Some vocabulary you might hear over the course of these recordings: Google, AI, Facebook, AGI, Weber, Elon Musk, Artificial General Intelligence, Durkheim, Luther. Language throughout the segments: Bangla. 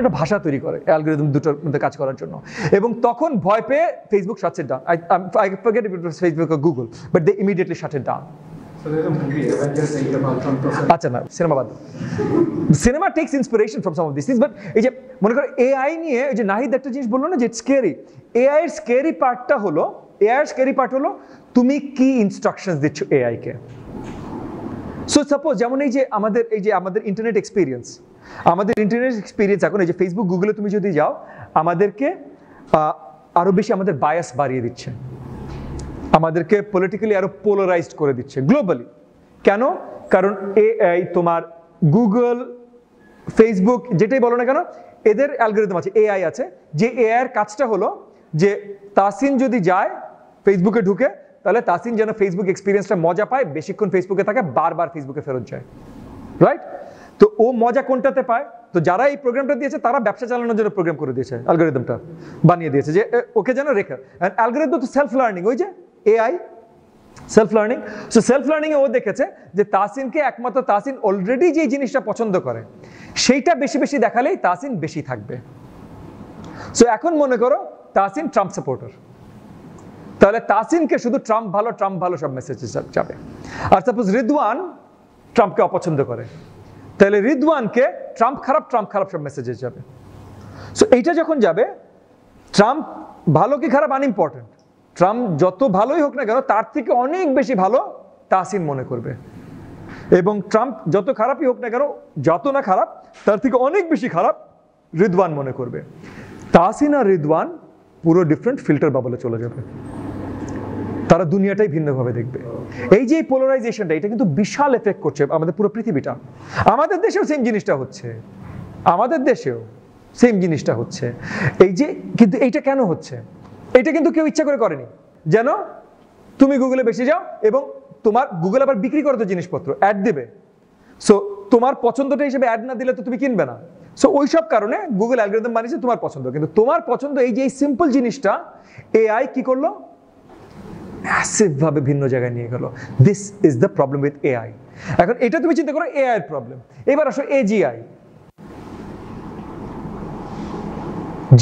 একটা ভাষা তৈরি করে অ্যালগরিদম দুটোর মধ্যে কাজ করার জন্য, এবং তখন ভয় পেয়ে Facebook shuts it down. I forget if it was Facebook or Google, but they immediately shut it down. So there's a movie Avengers Endgame. আচ্ছা না, সিনেমা বাদ। Cinema takes inspiration from some of this things, but এই যে মনে করো এআই নিয়ে এই যে নাহিদ একটা জিনিস বললো না যে ইটস স্কেরি, এআই এর স্কেরি পার্টটা হলো, এআই এর স্কেরি পার্ট হলো তুমি কি ইনস্ট্রাকশনস দিচ্ছ এআই কে। সো সাপোজ যেমন এই যে আমাদের ইন্টারনেট এক্সপিরিয়েন্স এখন এই যে ফেসবুক গুগলে তুমি যদি যাও, আমাদেরকে আরো বেশি আমাদের বায়াস বাড়িয়ে দিচ্ছে, আমাদেরকে পলিটিক্যালি আরো পোলারাইজড করে দিচ্ছে গ্লোবালি। কেন? কারণ এআই তোমার গুগল ফেসবুক যেটাই বলো না কেন এদের অ্যালগরিদম আছে, এআই আছে, যে এআই এর কাজটা হলো যে তাসিন যদি যায় ফেসবুকে ঢুকে তাহলে তাসিন যেন ফেসবুক এক্সপিরিয়েন্সটা মজা পায়, বেশিক্ষণ ফেসবুকে থাকে, বারবার ফেসবুকে ফেরত যায়, রাইট? তো ও মজা কোনটাতে পায়? তো যারা এই প্রোগ্রামটা দিয়েছে তারা ব্যবসা চালানোর জন্য প্রোগ্রাম করে দিয়েছে, অ্যালগরিদমটা বানিয়ে দিয়েছে যে ওকে যেন রেখে। অ্যান্ড অ্যালগরিদম তো সেলফ লার্নিং, ওই যে AI self learning. So self লার্নিংয়ে ও দেখেছে যে তাসিনকে একমাত্র তাসিন অলরেডি যেই জিনিসটা পছন্দ করে সেইটা বেশি বেশি দেখালেই তাসিন বেশি থাকবে। সো এখন মনে করো তাসিন ট্রাম্প সাপোর্টার, তাহলে তাসিনকে শুধু ট্রাম্প ভালো সব মেসেজে যাবে। আর সাপোজ রিদওয়ান ট্রাম্পকে অপছন্দ করে, তাহলে রিদওয়ানকে ট্রাম্প খারাপ সব মেসেজে যাবে। সো এইটা যখন যাবে, ট্রাম্প ভালো কি খারাপ আনইম্পর্টেন্ট, ট্রাম্প যত ভালোই হোক না কেন তার থেকে অনেক বেশি ভালো তাসিন মনে করবে, এবং ট্রাম্প যত খারাপই হোক না কেন, যত না খারাপ তার থেকে অনেক বেশি খারাপ রিদওয়ান মনে করবে। তাসিন আর রিদওয়ান পুরো ডিফারেন্ট ফিল্টার বাবলে চলে যাবে, তারা দুনিয়াটাই ভিন্নভাবে দেখবে। এই যে পোলারাইজেশনটা, এটা কিন্তু বিশাল এফেক্ট করছে আমাদের পুরো পৃথিবীটা। আমাদের দেশেও সেম জিনিসটা হচ্ছে। এই যে কিন্তু এইটা কেন হচ্ছে? এটা কিন্তু কেউ ইচ্ছা করে করেনি। যেন তুমি গুগলে বেশি যাও এবং তোমার গুগল আবার বিক্রি করতো জিনিসপত্র, অ্যাড দেবে, সো তোমার পছন্দটা হিসেবে অ্যাড না দিলে তো তুমি কিনবে না। সো ওইসব কারণে গুগল অ্যালগরিদম বানিয়েছে তোমার পছন্দ, কিন্তু তোমার পছন্দ এই যে সিম্পল জিনিসটা এআই কি করলো, ম্যাসিভভাবে ভিন্ন জায়গায় নিয়ে গেল। This is the problem with AI. এখন এটা তুমি চিন্তা করো এআই এর প্রবলেম। এবার আসো এজিআই,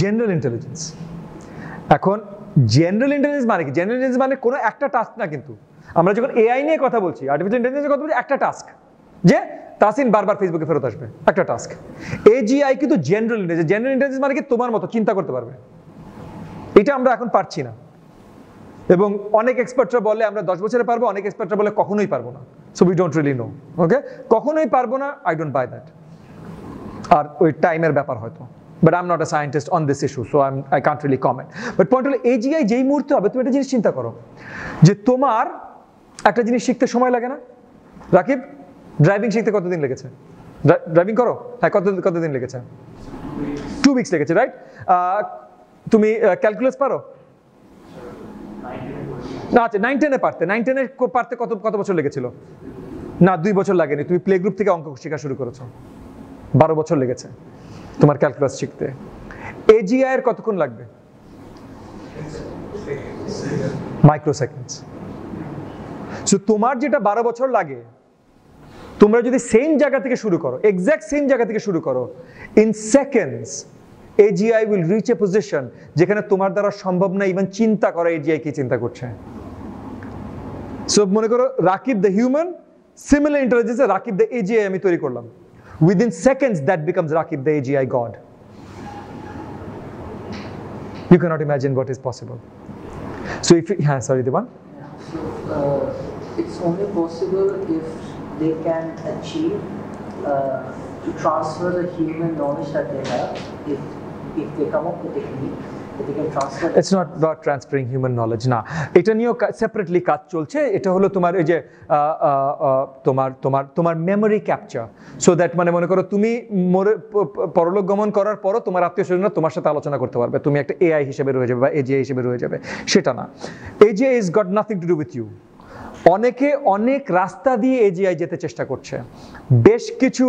জেনারেল ইন্টেলিজেন্স। এখন জেনারেল ইন্টেলিজেন্স মানে কি? জেনারেল ইন্টেলিজেন্স মানে কোনো একটা টাস্ক না, কিন্তু আমরা যখন এআই নিয়ে কথা বলছি, আর্টিফিশিয়াল ইন্টেলিজেন্সের কথা বলছি, একটা টাস্ক যে তাসিন বারবার ফেসবুকে ফেরত আসবে, একটা টাস্ক। এজিআই কিন্তু জেনারেল ইন্টেলিজেন্স। জেনারেল ইন্টেলিজেন্স মানে কি? তোমার মতো চিন্তা করতে পারবে। এটা আমরা এখন পারছি না, এবং অনেক এক্সপার্টরা বলে আমরা 10 বছরে পারবো, অনেক এক্সপার্টরা বলে কখনোই পারবো না। So we don't really know, okay? কখনোই পারবো না, আই ডোন্ট বাই দ্যাট। আর ওই টাইমের ব্যাপার হয়তো, but I am not a scientist on this issue, so I can't really comment. But point হলো এজিআই যেই মুহূর্তে হবে, তুমি একটা জিনিস চিন্তা করো যে তোমার একটা জিনিস শিখতে সময় লাগে না। রাকিব, ড্রাইভিং শিখতে কতদিন লেগেছে? ড্রাইভিং করো? হ্যাঁ, কতদিন লেগেছে? 2 weeks লেগেছে, রাইট? তুমি ক্যালকুলাস পারো? না, আচ্ছা 9-10-এ পারতে, 9-10-এ পারতে কত বছর লেগেছিল? না, 2 বছর লাগেনি। তুমি প্লে গ্রুপ থেকে অঙ্ক শেখা শুরু করেছো, 12 বছর লেগেছে তোমার ক্যালকুলাস শিখতে। এজিআই এর কতক্ষণ লাগবে? মাইক্রোসেকেন্ডস। সো তোমার যেটা 12 বছর লাগে, তোমরা যদি সেম জায়গা থেকে শুরু করো, এক্স্যাক্ট সেম জায়গা থেকে শুরু করো, in seconds AGI will reach a position যেখানে তোমার দ্বারা সম্ভব না ইভেন চিন্তা করা AGI কি চিন্তা করছে। সো মনে করো Rakib the human, similar intelligence, Rakib the AGI আমি তৈরি করলাম, within seconds that becomes Rakib the AGI god. You can't imagine what is possible. So if, হ্যাঁ sorry Deban, it's only possible if they can achieve to transfer the human knowledge that they have. If they come up with a technique that they can transfer, it's not about transferring human knowledge na, eta niyo separately kaaj cholche, eta holo tomar ei je tomar memory capture, so that mane mone koro tumi porolok gomon korar poro tomar aptiyo shorona tomar sathe alochona korte parbe, tumi ekta AI hisebe roye jabe ba AGI hisebe roye jabe, seta na। AGI has got nothing to do with you. অনেকে অনেক রাস্তা দিয়ে এজিআই যেতে চেষ্টা করছে। বেশ কিছু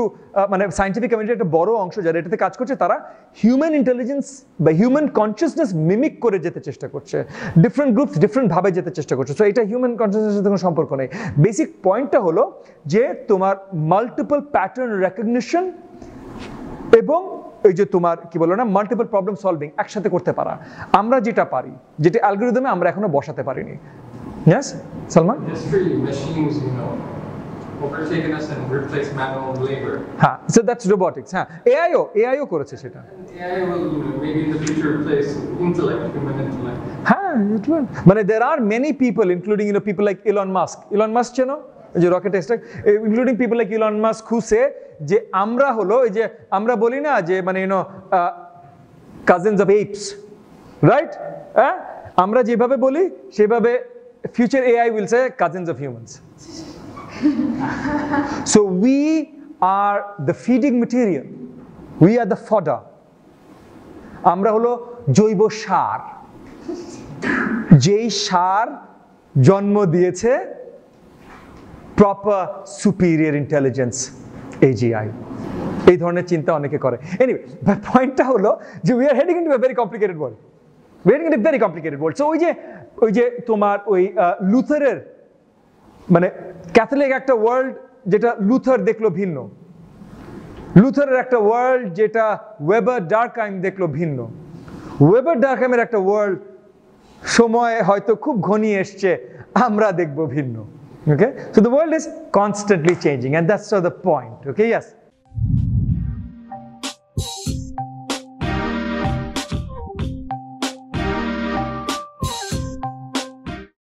মানে সায়েন্টিফিক কমিউনিটির একটা বড় অংশ যারা এটাতে কাজ করছে, তারা হিউম্যান ইন্টেলিজেন্স বা হিউম্যান কনসিয়াসনেস মিমিক করে যেতে চেষ্টা করছে। ডিফারেন্ট গ্রুপস ডিফারেন্টভাবে যেতে চেষ্টা করছে। সো এটা হিউম্যান কনসিয়াসনেসের সাথে কোনো সম্পর্ক নেই। বেসিক পয়েন্টটা হলো যে তোমার মাল্টিপল প্যাটার্ন রেকগনিশন এবং এই যে তোমার কি বললো না মাল্টিপল প্রবলেম সলভিং একসাথে করতে পারা, আমরা যেটা পারি, যেটা অ্যালগরিদমে আমরা এখনো বসাতে পারিনি। Yes, Salman? History machines, you know, overtaken us and replaced manual labor. Ha, so that's robotics. Ha, AIও করেছে সেটা। AI will maybe in the future replace intellect, human intellect. Ha, it will. মানে there are many people, including you know people like Elon Musk. Elon Musk, you know? যে rocket strike, including people like Elon Musk who say যে আমরা হলো এই যে আমরা বলি না যে মানে you know cousins of apes, right? আমরা যেভাবে বলি সেভাবে future AI will say cousins of humans. So we are the feeding material, we are the fodder. আমরা হলো জৈব সার, যেই সার জন্ম দিয়েছে proper superior intelligence, AGI. এই ধরনের চিন্তা অনেকে করে। Anyway, the point হলো যে we are heading into a very complicated world. We are heading into a very complicated world. So ওই যে তোমার ওই লুথারের মানে ক্যাথলিক একটা ওয়ার্ল্ড যেটা লুথার দেখলো ভিন্ন, লুথারের একটা ওয়ার্ল্ড যেটা ওয়েবার ডার্কহাইম দেখলো ভিন্ন, ওয়েবার ডার্কহাইমের একটা ওয়ার্ল্ড সময় হয়তো খুব ঘনিয়ে এসছে, আমরা দেখবো ভিন্ন. Okay, so the world is constantly changing, and that's sort of the point. Okay, yes.